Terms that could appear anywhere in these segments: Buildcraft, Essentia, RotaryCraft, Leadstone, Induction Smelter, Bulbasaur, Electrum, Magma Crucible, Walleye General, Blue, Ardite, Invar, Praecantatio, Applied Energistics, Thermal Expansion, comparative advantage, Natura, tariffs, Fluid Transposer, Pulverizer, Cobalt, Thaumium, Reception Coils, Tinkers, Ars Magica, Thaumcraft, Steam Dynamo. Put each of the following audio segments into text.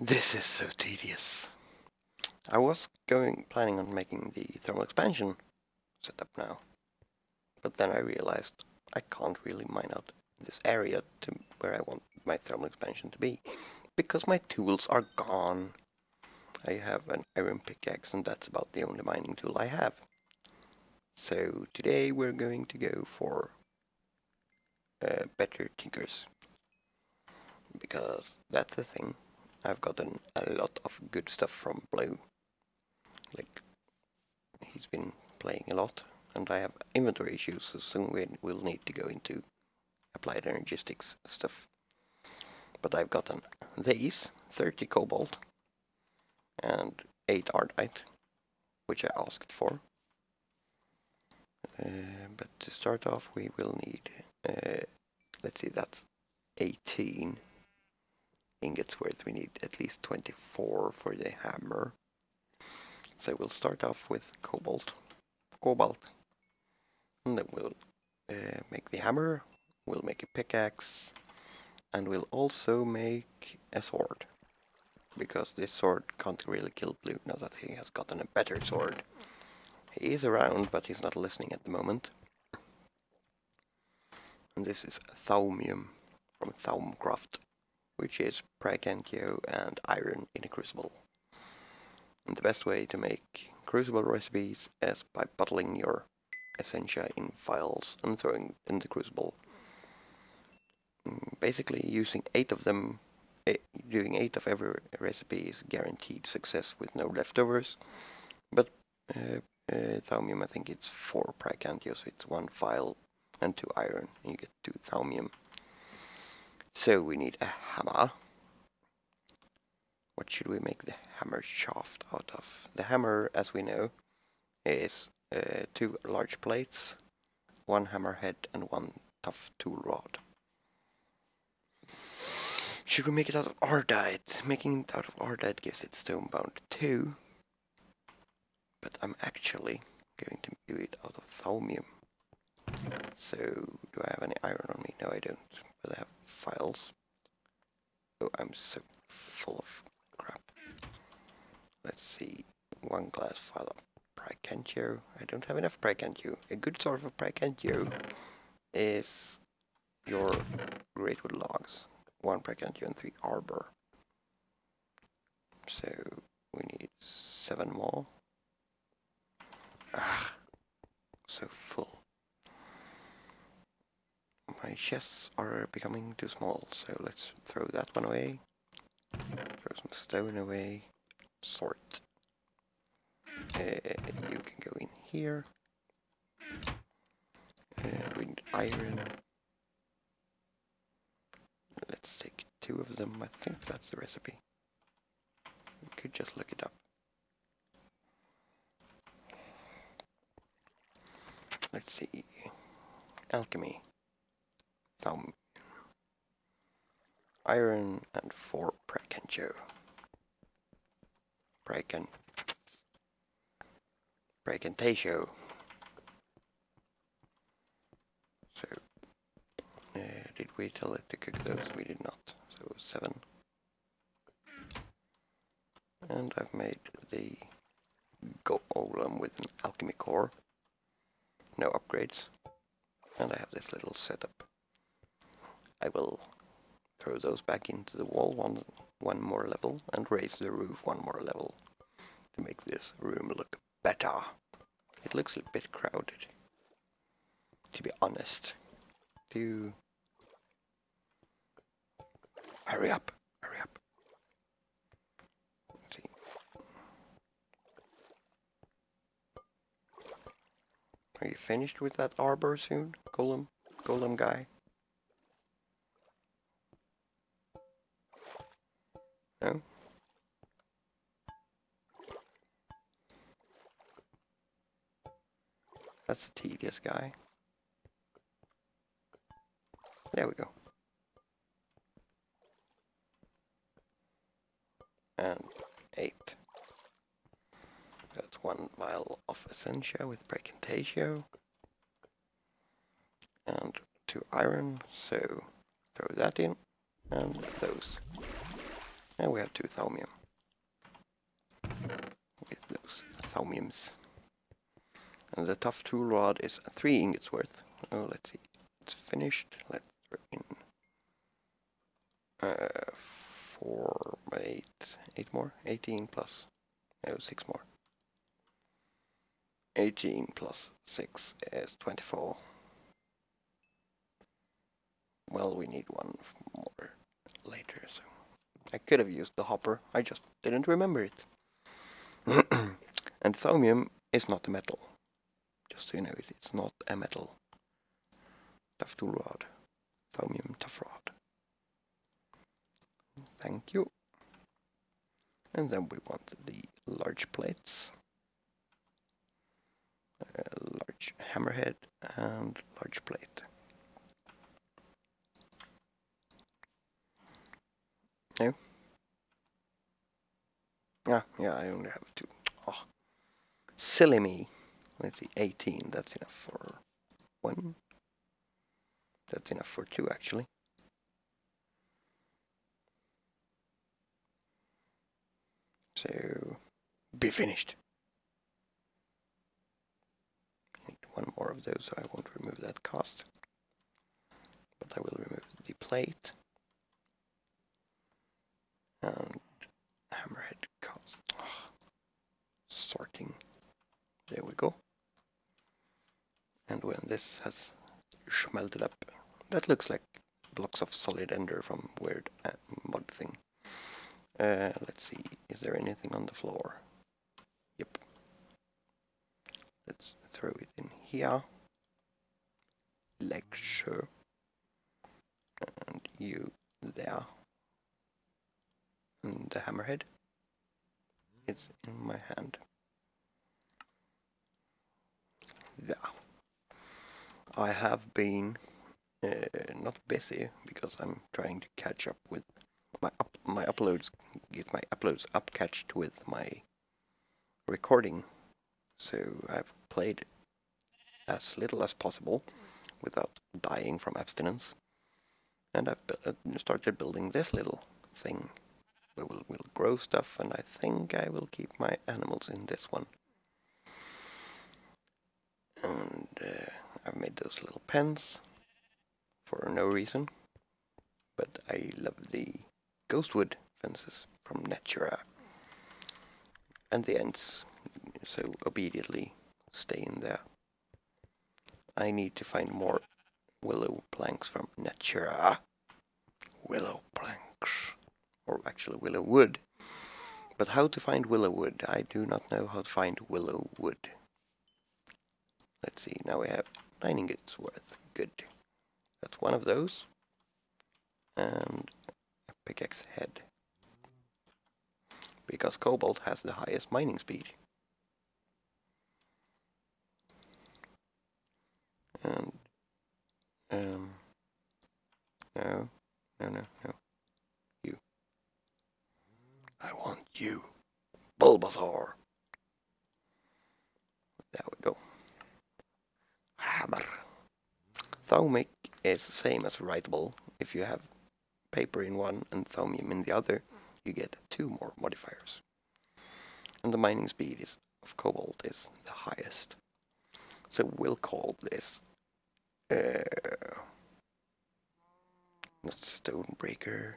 This is so tedious. I was planning on making the thermal expansion setup now, but then I realized I can't really mine out this area to where I want my thermal expansion to be, because my tools are gone. I have an iron pickaxe, and that's about the only mining tool I have. So today we're going to go for better Tinkers, because that's the thing. I've gotten a lot of good stuff from Blue. Like, he's been playing a lot, and I have inventory issues, so soon we'll need to go into Applied Energistics stuff. But I've gotten these, 30 Cobalt, and 8 Ardite, which I asked for. But to start off we will need, let's see, that's 18 ingots worth. We need at least 24 for the hammer. So we'll start off with cobalt, and then we'll make the hammer, we'll make a pickaxe, and we'll also make a sword, because this sword can't really kill Blue now that he has gotten a better sword. He is around, but he's not listening at the moment. And this is Thaumium from Thaumcraft, which is Praecantatio and iron in a crucible. And the best way to make crucible recipes is by bottling your Essentia in vials and throwing in the crucible. Basically using 8 of them, doing 8 of every recipe is guaranteed success with no leftovers. But Thaumium, I think it's 4 Praecantatio, so it's 1 vial and 2 iron, and you get 2 Thaumium. So we need a hammer. What should we make the hammer shaft out of? The hammer, as we know, is 2 large plates, 1 hammer head, and 1 tough tool rod. Should we make it out of Ardite? Making it out of Ardite gives it stonebound 2. But I'm actually going to do it out of Thaumium. So, do I have any iron on me? No, I don't. But I have files. Oh, I'm so full of crap. Let's see. 1 glass file of Praecantatio. I don't have enough Praecantatio. A good source of Praecantatio is your greatwood logs. 1 Praecantatio and 3 arbor. So we need 7 more. Ah, so full. My chests are becoming too small, so let's throw that one away. Throw some stone away. Sort. You can go in here. We need iron. Let's take 2 of them. I think that's the recipe. We could just look it up. Let's see. Alchemy. Thaumium. Iron and 4 Praecantatio. Praecantatio. So, did we tell it to cook those? We did not. So 7. And I've made the golem with an alchemy core. No upgrades. And I have this little setup. I will throw those back into the wall one more level, and raise the roof 1 more level to make this room look better. It looks a bit crowded, to be honest. Hurry up, hurry up. Let's see. Are you finished with that arbor soon, golem guy? No? That's a tedious guy. There we go. And 8. That's 1 vial of Essentia with Praecantatio. And 2 iron, so throw that in, and those. And we have 2 Thaumium. With those Thaumiums. And the tough tool rod is 3 ingots worth. Oh, let's see. It's finished. Let's throw in 6 more. 18 plus 6 is 24. Well, we need one more later, so I could have used the hopper, I just didn't remember it. And Thaumium is not a metal. Just so you know, it's not a metal. Tough tool rod. Thaumium tough rod. Thank you. And then we want the large plates. Large hammerhead and large plate. No? Yeah, I only have 2. Oh, silly me. Let's see, 18, that's enough for 1. That's enough for 2, actually. So, be finished. I need 1 more of those, so I won't remove that cost. But I will remove the plate. And hammerhead cost. Oh, sorting. There we go. And when this has smelted up, that looks like blocks of solid ender from weird mod thing. Let's see, is there anything on the floor? Yep. Let's throw it in here. Lecture. And you there. And the hammerhead is in my hand. There. I have been not busy because I'm trying to catch up with my uploads up catched with my recording, so I've played as little as possible without dying from abstinence, and I've started building this little thing. We'll grow stuff, and I think I will keep my animals in this one. And I've made those little pens for no reason, but I love the ghostwood fences from Natura, and the ants so obediently stay in there. I need to find more willow planks from Natura. Willow planks, or actually willow wood. But how to find willow wood? I do not know how to find willow wood. Let's see, now we have 9 ingots worth. Good. That's one of those. And pickaxe head, because Cobalt has the highest mining speed. And no, you. I want you, Bulbasaur. There we go. Hammer. Thaumic is the same as writable. If you have paper in one and Thaumium in the other, you get 2 more modifiers. And the mining speed is of Cobalt is the highest. So we'll call this not Stonebreaker.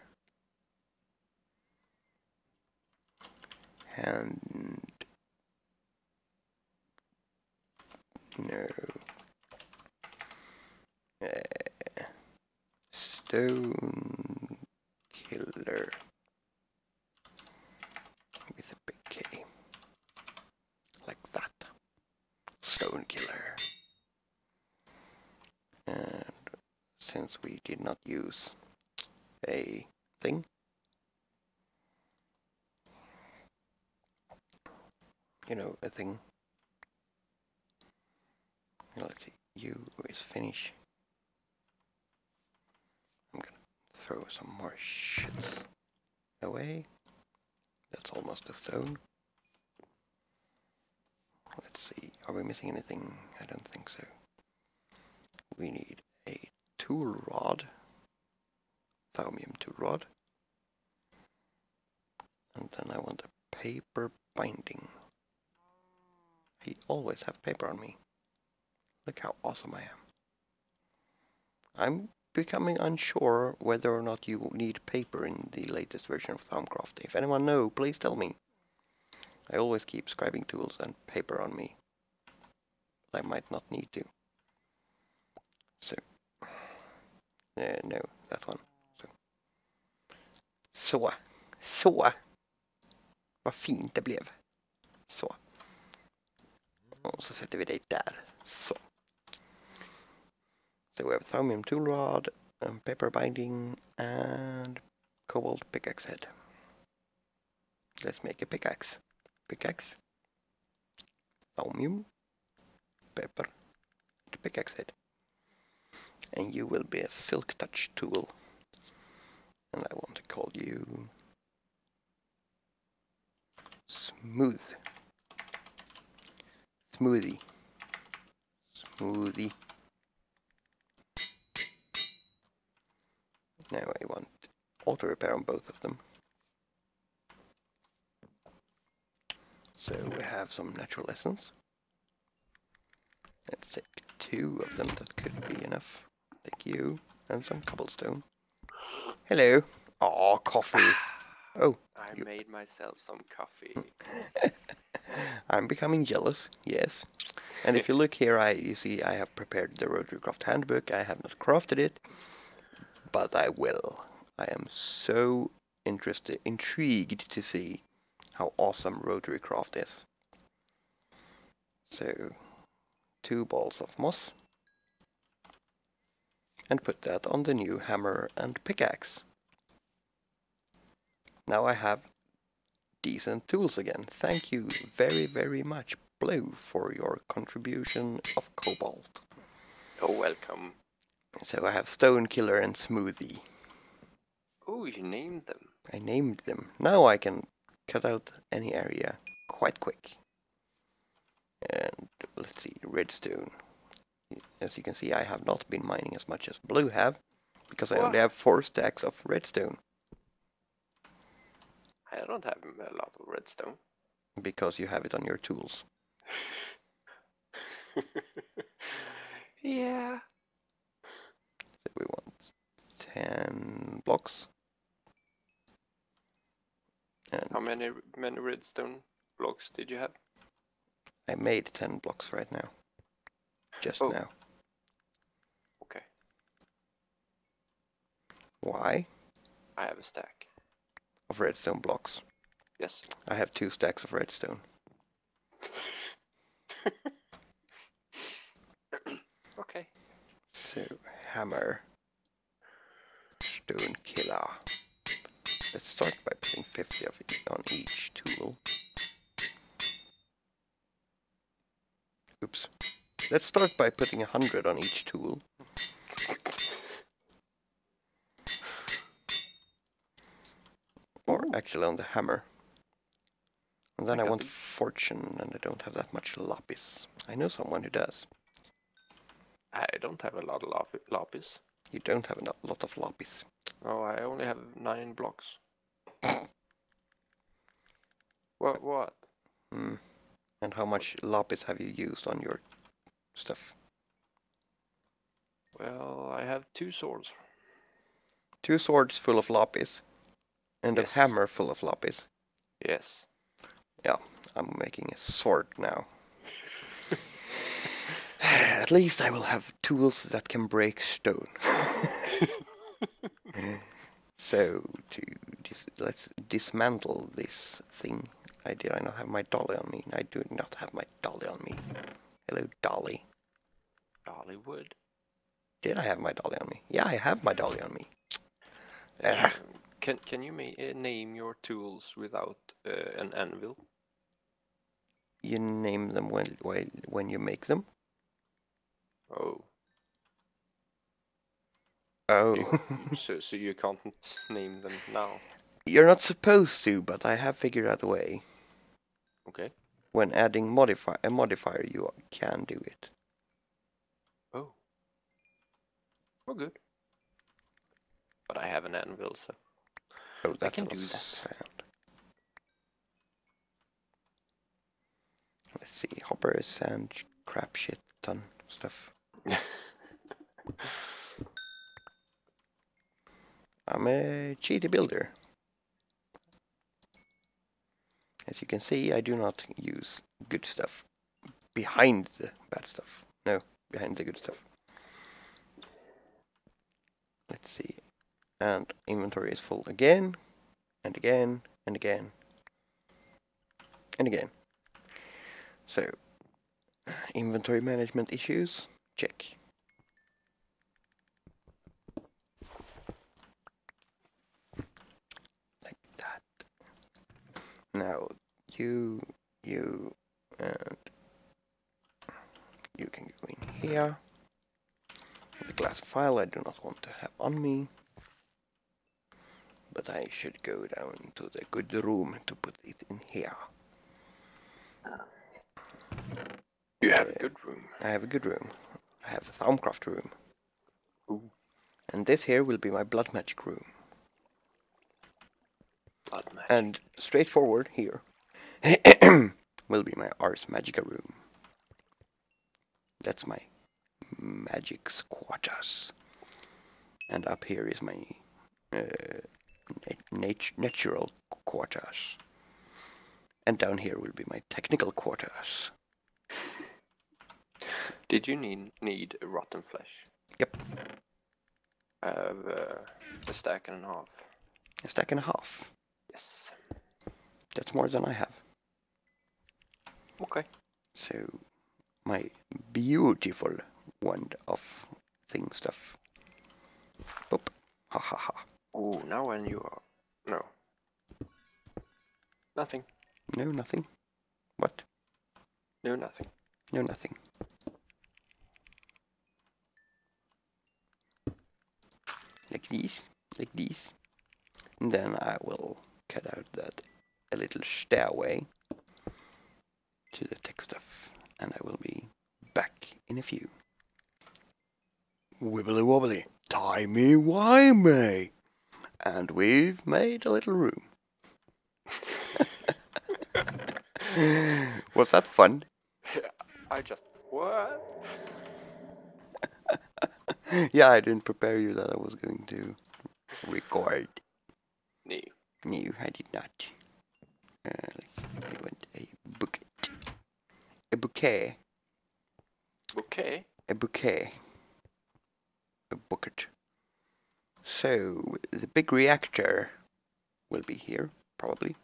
And no. Stone Killer with a big K, like that. Stone Killer. And since we did not use a thing, you know, a thing. Let's see, U is finish. Throw some more shits away. That's almost a stone. Let's see, are we missing anything? I don't think so. We need a tool rod. Thaumium tool rod. Then I want a paper binding. I always have paper on me. Look how awesome I am. I'm becoming unsure whether or not you need paper in the latest version of Thaumcraft. If anyone knows, please tell me. I always keep scribing tools and paper on me. But I might not need to. So, no, that one. Så. Vad fint det blev. Så. Och så sätter vi dig där. Så. So we have Thaumium tool rod, paper binding, and Cobalt pickaxe head. Let's make a pickaxe. Pickaxe, Thaumium, paper, and pickaxe head. And you will be a silk touch tool. And I want to call you Smooth. Smoothie. Now I want auto repair on both of them. So we have some natural essence. Let's take two of them, that could be enough. Take you and some cobblestone. Hello. Aw, coffee. Oh. I made myself some coffee. I'm becoming jealous, yes. And if you look here, you see I have prepared the RotaryCraft handbook. I have not crafted it. But I will. I am so intrigued to see how awesome RotaryCraft is. So, 2 balls of moss. And put that on the new hammer and pickaxe. Now I have decent tools again. Thank you very, very much, Blue, for your contribution of cobalt. Oh, welcome. So I have Stone Killer and Smoothie. Oh, you named them. I named them. Now I can cut out any area quite quick. And let's see, redstone. As you can see, I have not been mining as much as Blue have, because I only have 4 stacks of redstone. I don't have a lot of redstone. Because you have it on your tools. Yeah. So we want 10 blocks. And how many redstone blocks did you have? I made 10 blocks right now. Just now. Okay. Why? I have a stack. Of redstone blocks. Yes. I have 2 stacks of redstone. Okay. So, hammer. Stone killer. Let's start by putting 50 of it on each tool. Oops. Let's start by putting 100 on each tool. Or actually on the hammer. And then I want fortune, and I don't have that much lapis. I know someone who does. I don't have a lot of lapis. You don't have a lot of lapis. Oh, I only have 9 blocks. What? Mm. And how much lapis have you used on your stuff? Well, I have 2 swords. 2 swords full of lapis. And a hammer full of lapis. Yes. Yeah, I'm making a sword now. At least I will have tools that can break stone. So, let's dismantle this thing. Did I not have my dolly on me? I do not have my dolly on me. Hello, dolly. Dollywood? Did I have my dolly on me? Yeah, I have my dolly on me. Can you name your tools without an anvil? You name them when you make them. Oh. Oh. So you can't name them now? You're not supposed to, but I have figured out a way. Okay. When adding a modifier, you can do it. Oh. Well, good. But I have an anvil, so... Oh, that's I can do that. Sound. see, hoppers and crap shit ton stuff. I'm a cheaty builder. As you can see, I do not use good stuff behind the bad stuff. No, behind the good stuff. Let's see. And inventory is full again, and again, and again, and again. So, inventory management issues, check. Like that. Now, you, and you can go in here. The glass file I do not want to have on me. But I should go down to the good room to put it in here. You have a good room. I have a good room. I have a Thaumcraft room. Ooh. And this here will be my blood magic room. Blood magic. And straightforward here will be my Ars Magica room. That's my magic quarters. And up here is my natural quarters, and down here will be my technical quarters. Did you need rotten flesh? Yep. I have a stack and a half. A stack and a half? Yes. That's more than I have. Okay. So, my beautiful wand of thing stuff. Boop. Ha ha ha. Oh, now and you are... No. Nothing. No, nothing. What? No, nothing. No, nothing. Like these. Like these. And then I will cut out that a little stairway to the tech stuff. And I will be back in a few. Wibbly wobbly. Timey-wimey. And we've made a little room. Was that fun? I just... What? Yeah, I didn't prepare you that I was going to record. No. No, I did not. I want a bouquet. A bouquet. Bouquet? A bouquet. A bucket. So, the big reactor will be here, probably.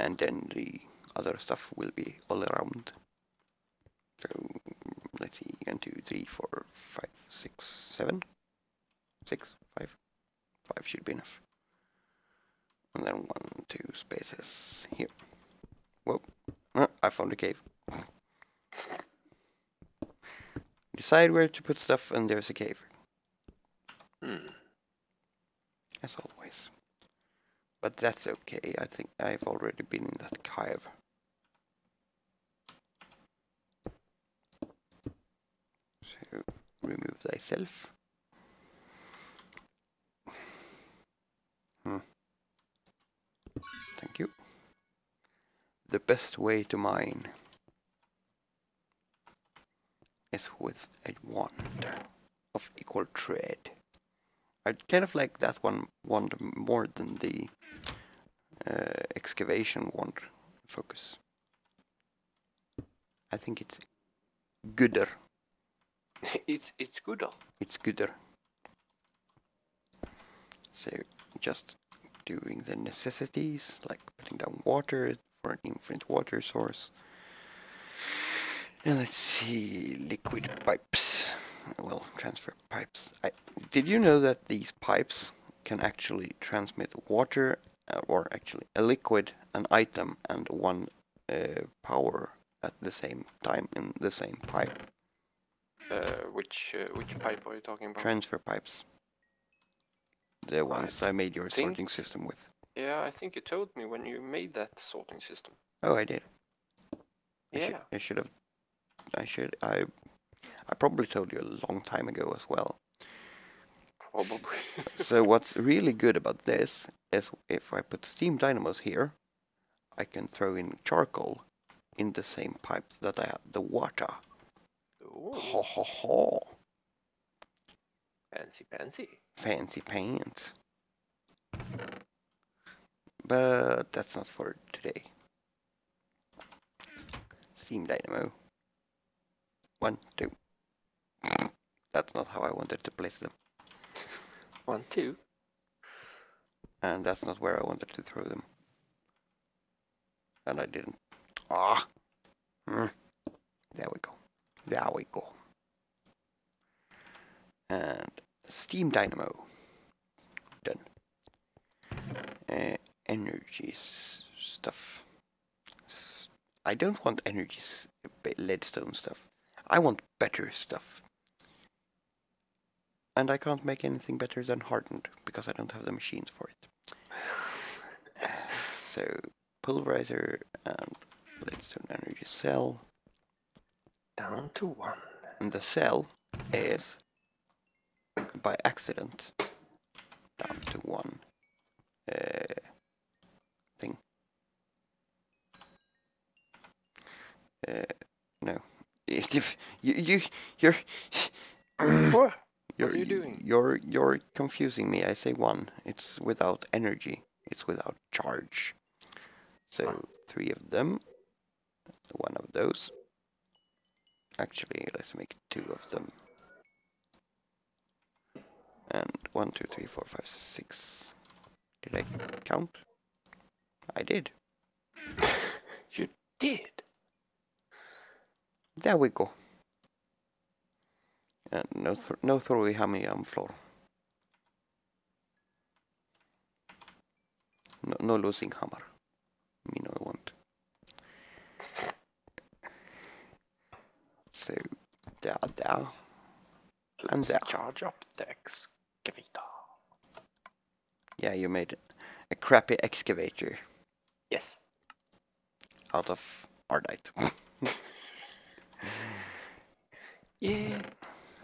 And then the other stuff will be all around. So, let's see, 1, 2, 3, 4, 5, 6, 7. 6, 5. 5 should be enough. And then 1, 2 spaces here. Whoa, I found a cave. Decide where to put stuff and there's a cave. As always. But that's okay, I think I've already been in that cave. So, remove thyself. Thank you. The best way to mine is with a wand of equal tread. I kind of like that one wand more than the excavation wand focus. I think it's gooder. It's gooder. It's gooder. So just doing the necessities, like putting down water for an infinite water source. And let's see, liquid pipes. Well, transfer pipes. Did you know that these pipes can actually transmit water, or actually a liquid, an item, and one power at the same time in the same pipe? Which pipe are you talking about? Transfer pipes. The ones I made your sorting system with. Yeah, I think you told me when you made that sorting system. Oh, I did. Yeah. I should have. I probably told you a long time ago as well. Probably. So what's really good about this is if I put steam dynamos here, I can throw in charcoal in the same pipes that I have the water. Ooh. Ho ho ho. Fancy pantsy. Fancy pants. But that's not for today. Steam Dynamo. 1, 2. That's not how I wanted to place them. 1, 2. And that's not where I wanted to throw them. And I didn't. Ah! There we go. There we go. And Steam Dynamo. Done. Energy stuff. I don't want energy leadstone stuff. I want better stuff. And I can't make anything better than hardened, because I don't have the machines for it. So, pulverizer and leadstone energy cell. Down to 1. And the cell is, by accident, down to 1 thing. No. You're... What are you doing? You're confusing me. I say 1. It's without energy. It's without charge. So 3 of them. 1 of those. Actually, let's make 2 of them. And 1, 2, 3, 4, 5, 6. Did I count? I did. You did. There we go. And no throwy hammy on floor. No losing hammer. Me no want. So there. And there. Charge up the excavator. Yeah, you made a crappy excavator. Yes. Out of Ardite. Yeah.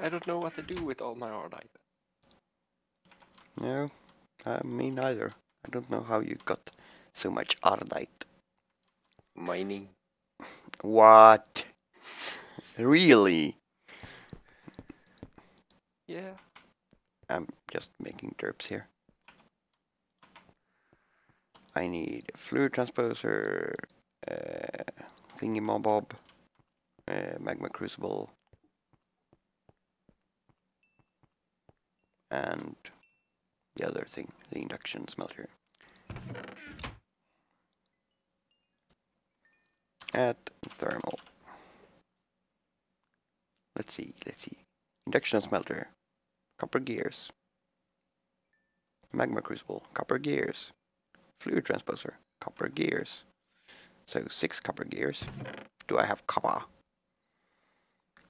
I don't know what to do with all my Ardite. No, me neither. I don't know how you got so much Ardite. Mining. What? Really? Yeah. I'm just making derps here. I need a fluid transposer, thingy-mob-bob, magma crucible. And the other thing, the induction smelter. At thermal. Let's see. Induction smelter. Copper gears. Magma crucible. Copper gears. Fluid transposer. Copper gears. So 6 copper gears. Do I have copper?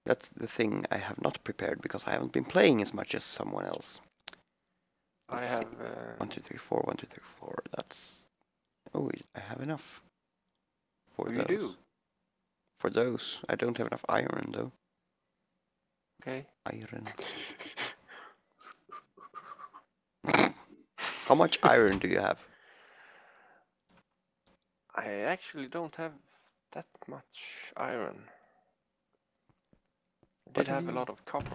That's the thing I have not prepared because I haven't been playing as much as someone else. Let's have 1, 2, 3, 4, 1, 2, 3, 4. That's I have enough for those. You do. For those, I don't have enough iron though. Okay. Iron. How much iron do you have? I actually don't have that much iron. Did have a lot of copper.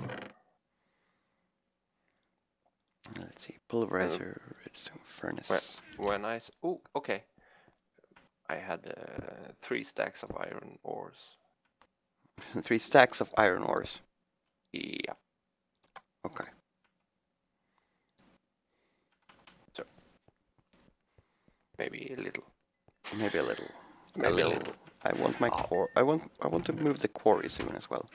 Let's see, pulverizer, redstone furnace. When I okay, I had 3 stacks of iron ores. 3 stacks of iron ores. Yeah. Okay. So maybe a little. Maybe a little. Maybe a little. I want my core. I want to move the quarry soon as well.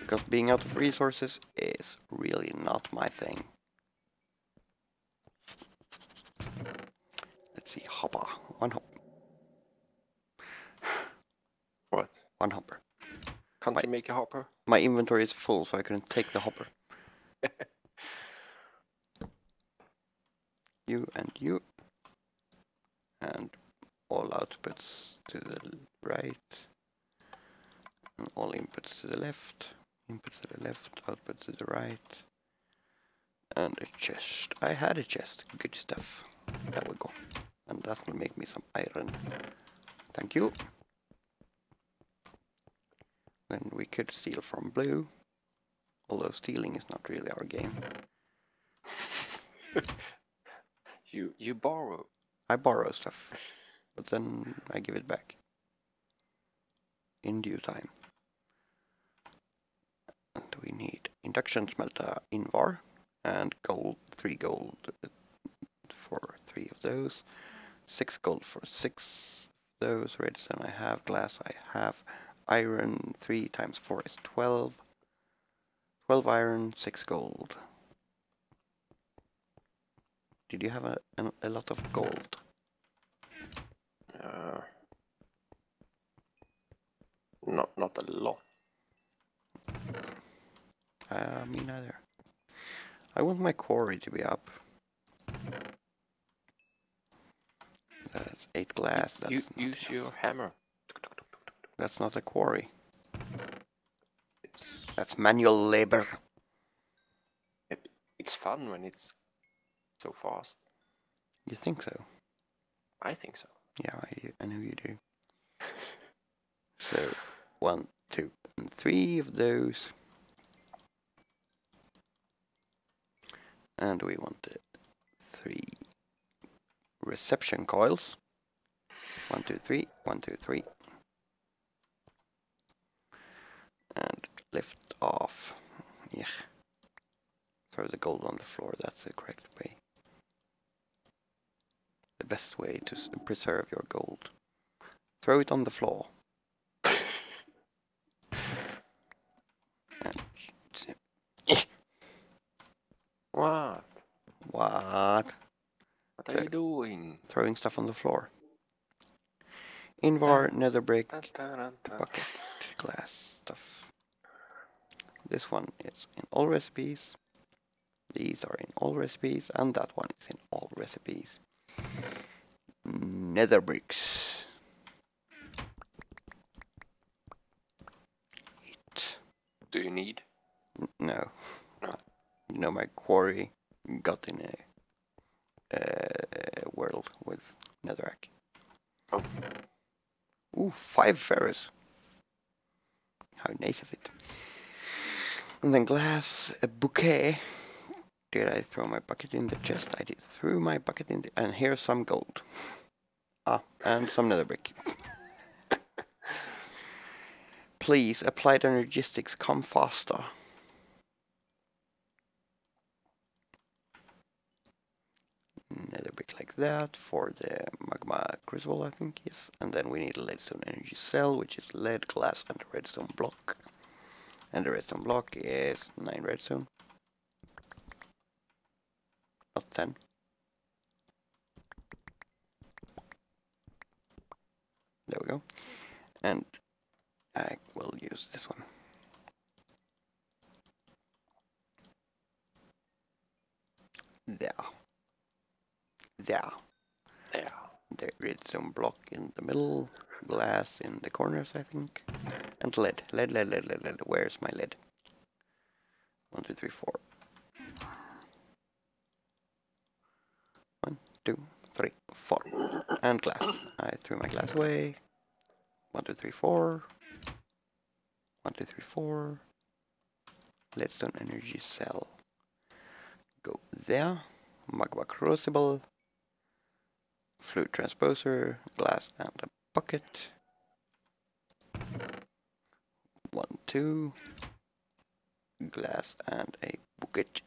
Because being out of resources is really not my thing. Let's see, hopper. 1 hop. What? 1 hopper. Can't you make a hopper? My inventory is full, so I couldn't take the hopper. You. And all outputs to the right. And all inputs to the left. Input to the left, output to the right, and a chest. I had a chest. Good stuff. There we go. And that will make me some iron. Thank you. Then we could steal from Blue, although stealing is not really our game. You borrow. I borrow stuff, but then I give it back in due time. And we need Induction Smelter, Invar, and gold, 3 gold for 3 of those, 6 gold for 6 of those, redstone I have, glass I have, iron, 3 times 4 is 12, 12 iron, 6 gold. Did you have a lot of gold? Not a lot. Me neither. I want my quarry to be up. That's 8 glass. That's use your hammer. That's not a quarry. That's manual labor. It's fun when it's so fast. You think so? I think so. Yeah, I know you do. So, 1, 2, and 3 of those. And we wanted 3 reception coils. 1, 2, 3, 1, 2, 3. And lift off. Yeah. Throw the gold on the floor, that's the correct way. The best way to preserve your gold. Throw it on the floor. And what? What? What are you doing? Throwing stuff on the floor. Invar, nether brick, bucket, glass, stuff. This one is in all recipes. These are in all recipes, and that one is in all recipes. Nether bricks. 8. Do you need? No. You know, my quarry got in a world with netherrack. Oh. Ooh, 5 ferrous. How nice of it. And then glass, a bouquet. Did I throw my bucket in the chest? I did. Threw my bucket in the... And here's some gold. Ah, and some nether brick. Please, Applied Energistics, come faster. Nether brick like that for the Magma Crucible, I think, yes. And then we need a leadstone energy cell, which is lead, glass, and a redstone block. And the redstone block is 9 redstone. 10. There we go. And I will use this one. There. There. There. There is some block in the middle, glass in the corners, I think. And lead. Lead, lead, lead, lead, lead. Where's my lead? 1, 2, 3, 4. 2, 3, 4. And glass. I threw my glass away. 1, 2, 3, 4. 1, 2, 3, 4. Leadstone energy cell. Go there. Magma Crucible. Fluid Transposer. Glass and a bucket. 1, 2. Glass and a bucket.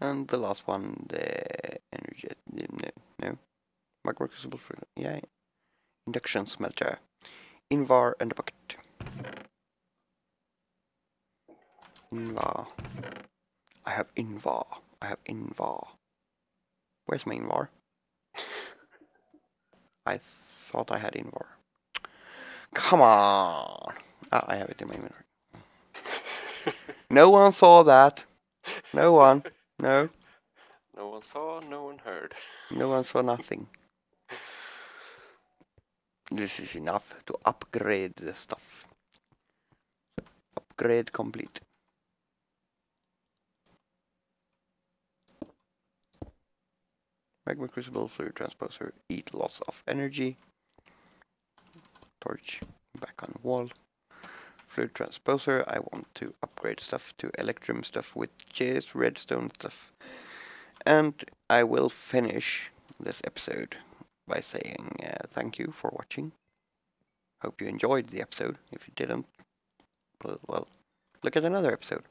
And the last one, the energy, no, Magma Crucible, yeah, Induction Smelter, Invar and a bucket. Invar. I have Invar. I have Invar. Where's my Invar? I thought I had Invar. Come on! Ah, I have it in my inventory. No one saw that. No one. No. No one saw, no one heard. No one saw nothing. This is enough to upgrade the stuff. Upgrade complete. Magma Crucible, Fluid Transposer, eat lots of energy. Torch, back on wall. Fluid Transposer. I want to upgrade stuff to Electrum stuff, which is redstone stuff. And I will finish this episode by saying thank you for watching. Hope you enjoyed the episode. If you didn't, well, look at another episode.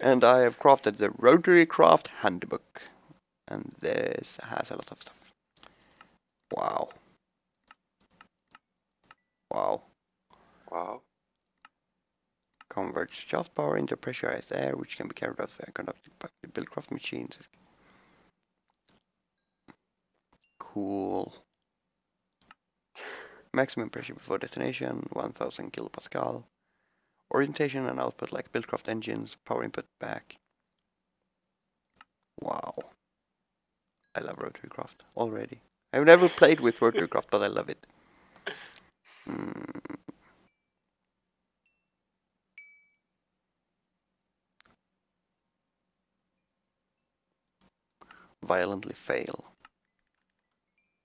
And I have crafted the RotaryCraft handbook. And this has a lot of stuff. Wow. Wow. Wow. Converts shaft power into pressurized air, which can be carried out via conducted by the Buildcraft machines. Cool. Maximum pressure before detonation, 1000 kilopascal. Orientation and output like Buildcraft engines, power input back. Wow. I love RotaryCraft already. I've never played with RotaryCraft, but I love it. Mm. Violently fail.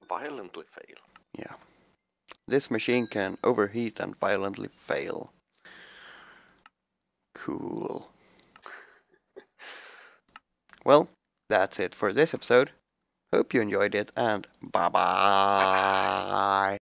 Violently fail? Yeah. This machine can overheat and violently fail. Cool. Well, that's it for this episode. Hope you enjoyed it, and bye-bye.